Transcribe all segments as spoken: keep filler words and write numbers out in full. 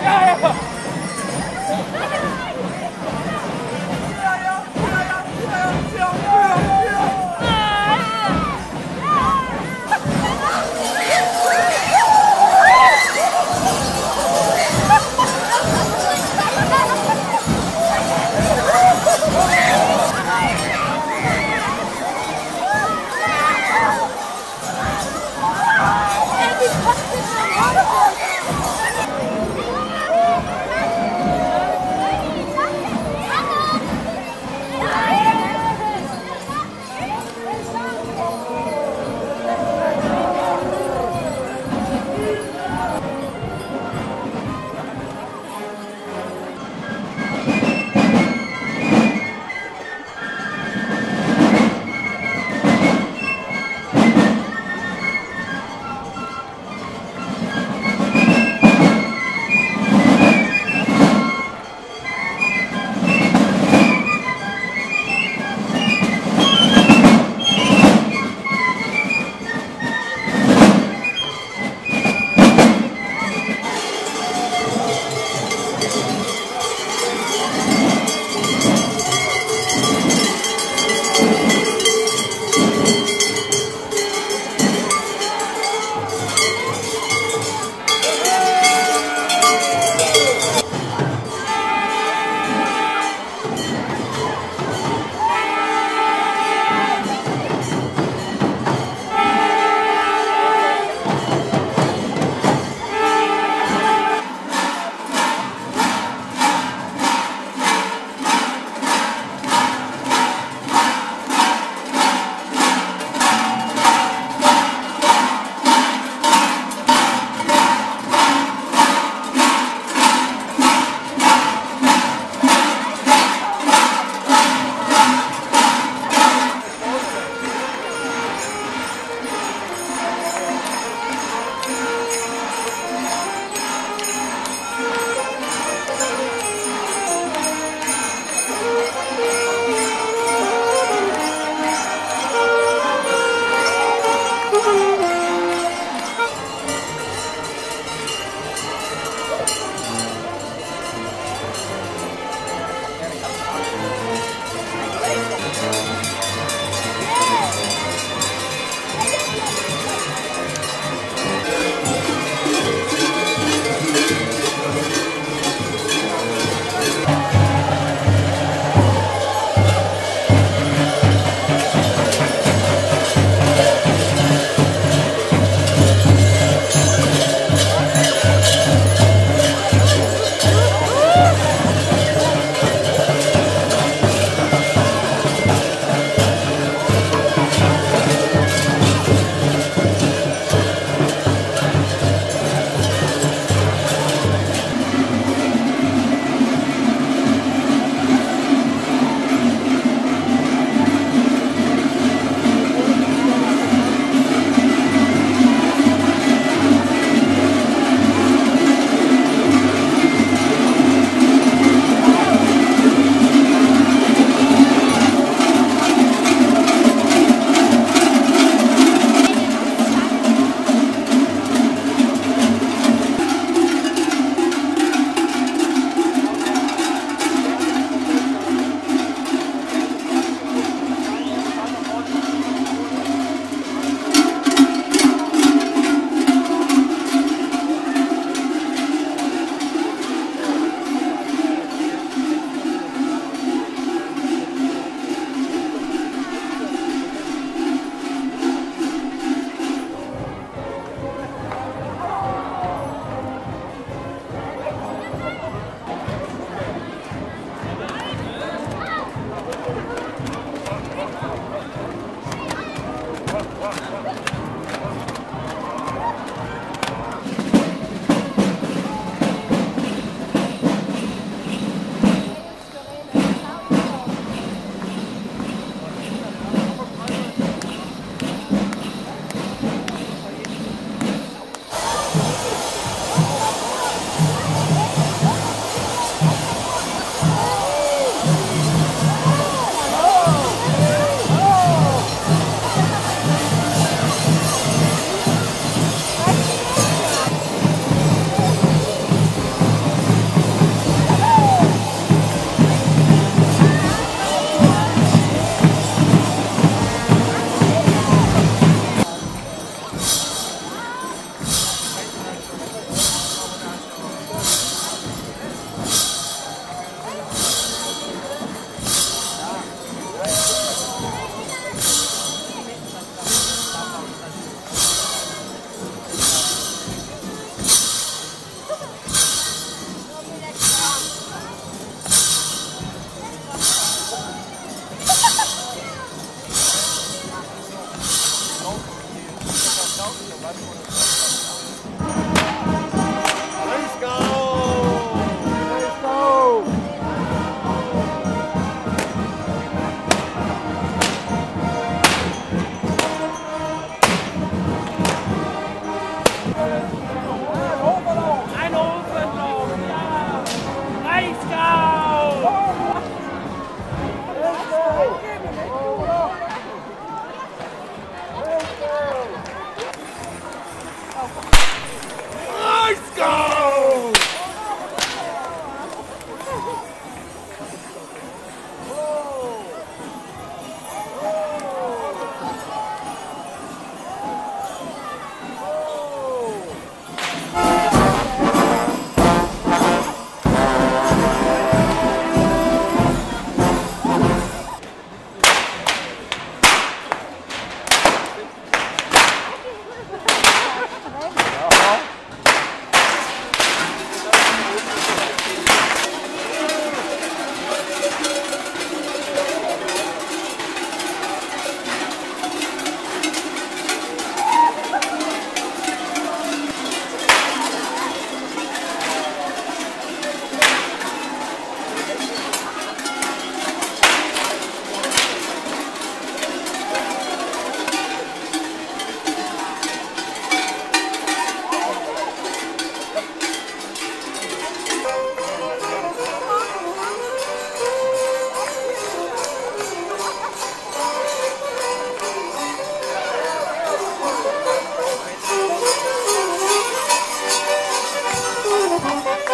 What?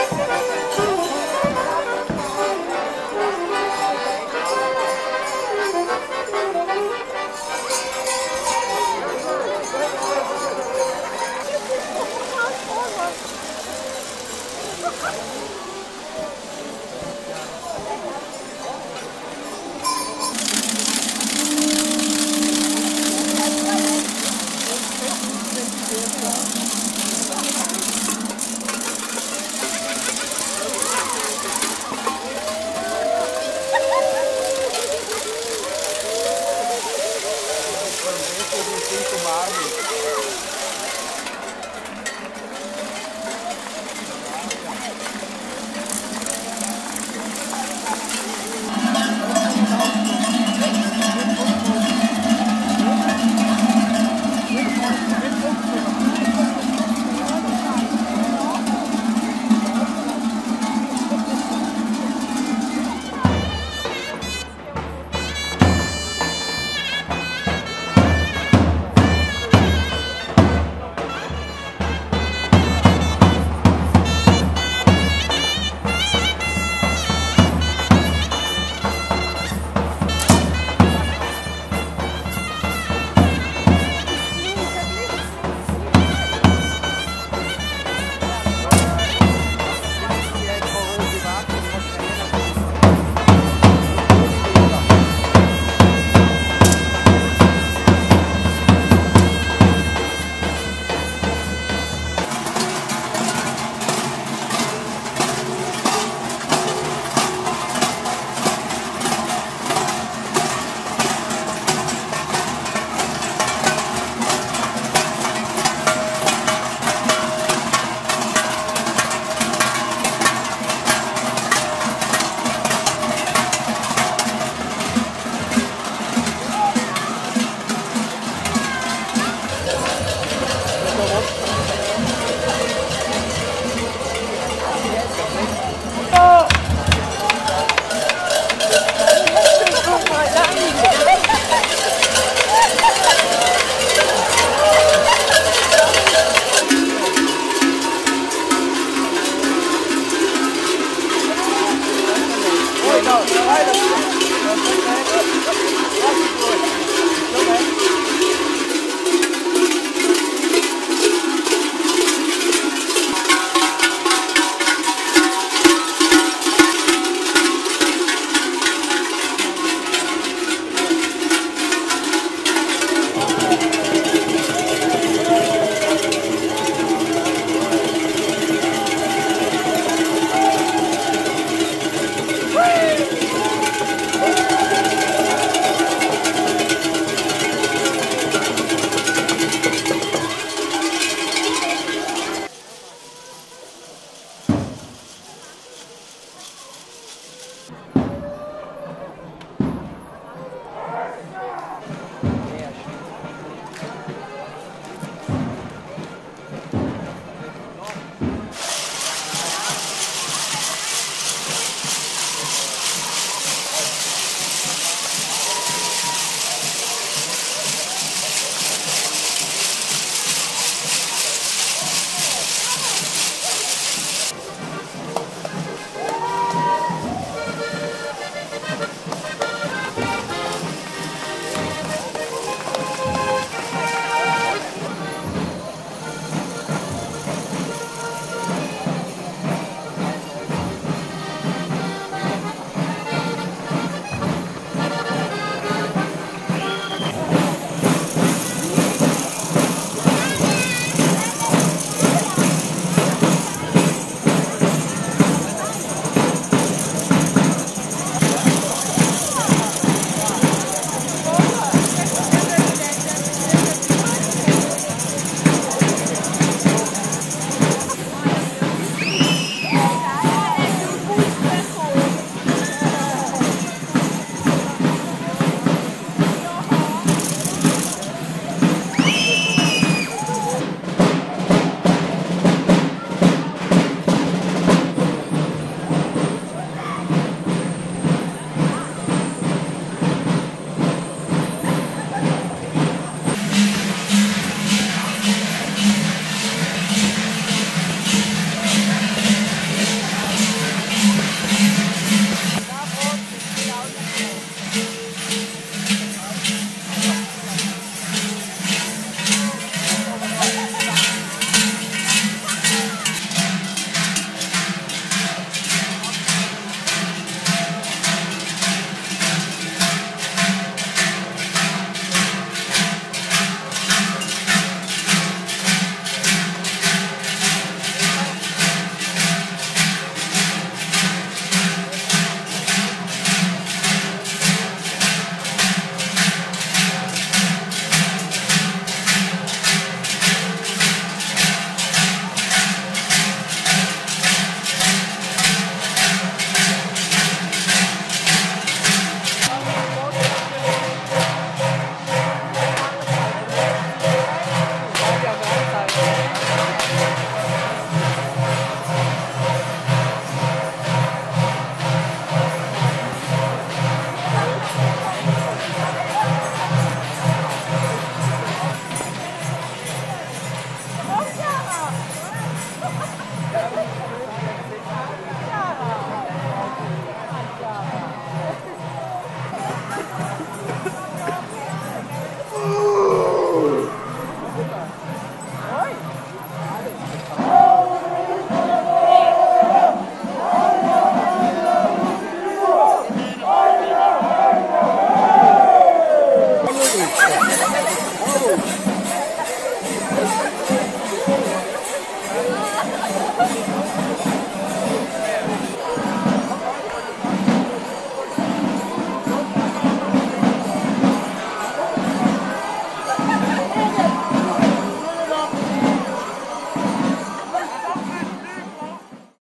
You